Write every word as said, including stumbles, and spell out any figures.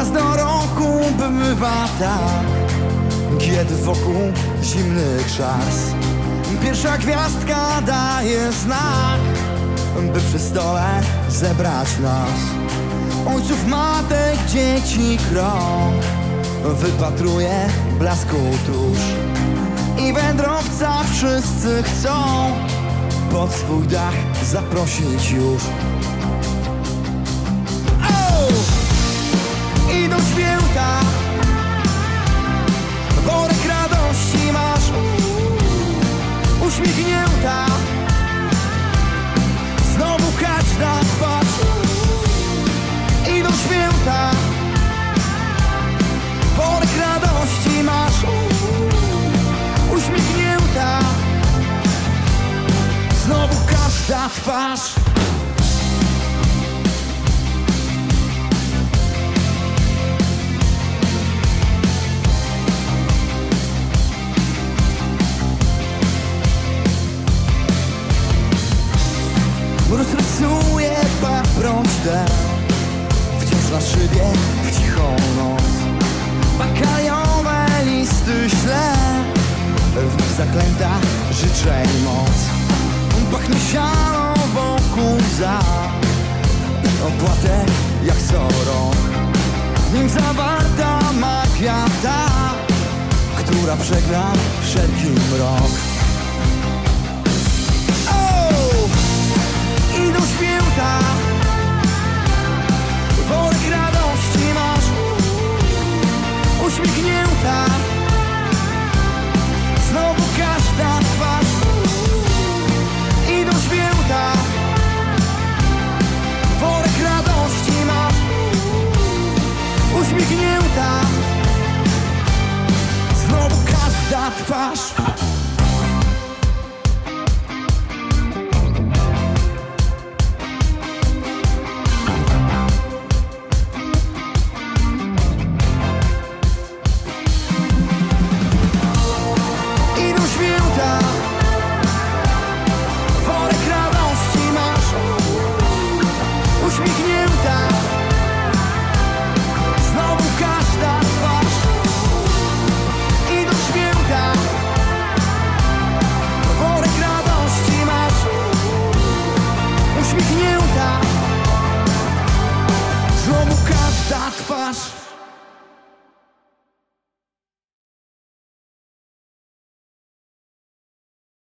Raz do roku bywa tak, kiedy wokół zimny czas. Pierwsza gwiazdka daje znak, by przy stole zebrać nas. Ojców, matek, dzieci krąg wypatruje blasku tuż. I wędrowca wszyscy chcą pod swój dach zaprosić już. Idą święta, worek radości masz uśmiechnięta. Znowu każda twarz. Idą święta, worek radości masz uśmiechnięta. Znowu każda twarz. Rozrysuje paprącz wciąż na szybie w cichą noc. Bakajowe listy źle, w nich zaklęta życzeń moc. Pachnie siano wokół za i opłatę jak sorok. W nim zawarta magia ta, która przegra wszelki mrok. Idą święta, worek radości masz uśmiechnięta. Znowu każda twarz. Idą święta, worek radości masz uśmiechnięta. Znowu każda twarz. Uśmiechnięta, znowu każda twarz.